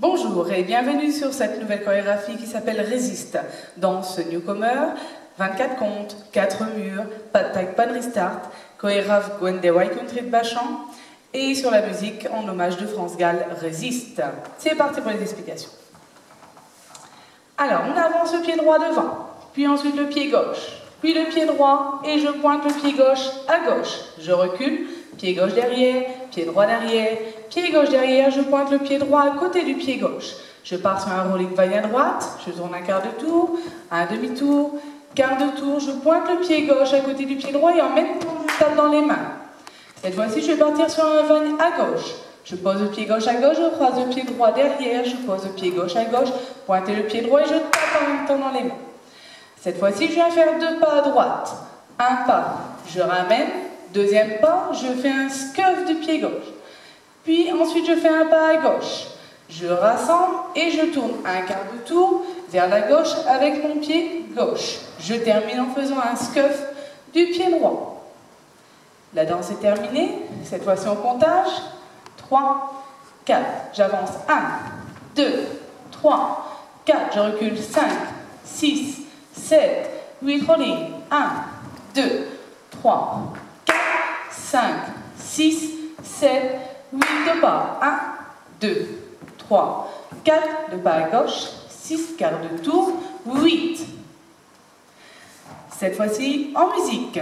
Bonjour et bienvenue sur cette nouvelle chorégraphie qui s'appelle Résiste. Danse newcomer, 24 comptes, 4 murs, pas de tag, pas de restart, chorégraphe Gwen des Wild Country de Bachan, et sur la musique en hommage de France Gall, Résiste. C'est parti pour les explications. Alors, on avance le pied droit devant, puis ensuite le pied gauche, puis le pied droit, et je pointe le pied gauche à gauche. Je recule, pied gauche derrière, pied droit derrière, pied gauche derrière, je pointe le pied droit à côté du pied gauche. Je pars sur un rolling vaille à droite, je tourne un quart de tour, un demi-tour, quart de tour, je pointe le pied gauche à côté du pied droit et en même temps je tape dans les mains. Cette fois-ci, je vais partir sur un vaille à gauche. Je pose le pied gauche à gauche, je croise le pied droit derrière, je pose le pied gauche à gauche, pointe le pied droit et je tape en même temps dans les mains. Cette fois-ci, je viens faire 2 pas à droite, un pas, je ramène, deuxième pas, je fais un scuff du pied gauche. Puis ensuite, je fais un pas à gauche. Je rassemble et je tourne un quart de tour vers la gauche avec mon pied gauche. Je termine en faisant un scuff du pied droit. La danse est terminée. Cette fois-ci, on comptage. 3, 4. J'avance. 1, 2, 3, 4. Je recule. 5, 6, 7, 8. Rolling. 1, 2, 3, 4, 5, 6, 7, 8, 2 pas, 1, 2, 3, 4, 2 pas à gauche, 6, quart de tour, 8. Cette fois-ci en musique.